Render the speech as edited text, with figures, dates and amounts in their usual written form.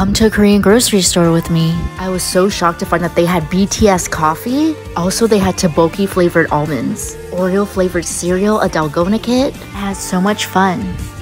come to a Korean grocery store with me. I was so shocked to find that they had BTS coffee. Also, they had tteokbokki flavored almonds, Oreo flavored cereal, a dalgona kit. I had so much fun.